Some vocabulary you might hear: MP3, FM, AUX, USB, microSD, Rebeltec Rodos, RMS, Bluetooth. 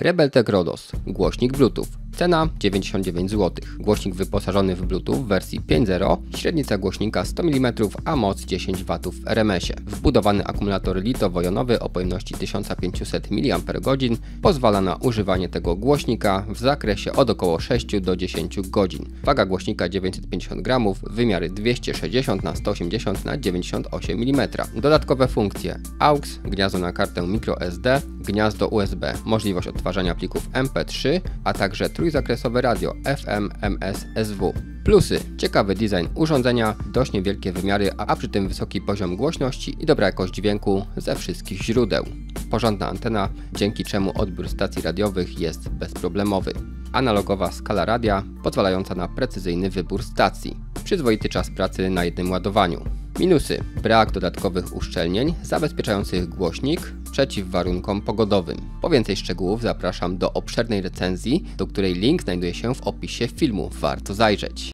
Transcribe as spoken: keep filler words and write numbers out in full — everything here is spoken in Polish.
Rebeltec Rodos, głośnik Bluetooth, cena dziewięćdziesiąt dziewięć złotych, głośnik wyposażony w Bluetooth w wersji pięć zero, średnica głośnika sto milimetrów, a moc dziesięć watów w R M S ie. Wbudowany akumulator litowo-jonowy o pojemności tysiąc pięćset miliamperów pozwala na używanie tego głośnika w zakresie od około sześciu do dziesięciu godzin. Waga głośnika dziewięćset pięćdziesiąt gramów, wymiary dwieście sześćdziesiąt na sto osiemdziesiąt na dziewięćdziesiąt osiem milimetrów. Dodatkowe funkcje: A U X, gniazdo na kartę microSD, gniazdo U S B, możliwość odtwarzania plików M P trzy, a także trójzakresowe radio F M, M S, S W. Plusy: ciekawy design urządzenia, dość niewielkie wymiary, a przy tym wysoki poziom głośności i dobra jakość dźwięku ze wszystkich źródeł. Porządna antena, dzięki czemu odbiór stacji radiowych jest bezproblemowy. Analogowa skala radia, pozwalająca na precyzyjny wybór stacji. Przyzwoity czas pracy na jednym ładowaniu. Minusy: brak dodatkowych uszczelnień zabezpieczających głośnik przeciw warunkom pogodowym. Po więcej szczegółów zapraszam do obszernej recenzji, do której link znajduje się w opisie filmu. Warto zajrzeć.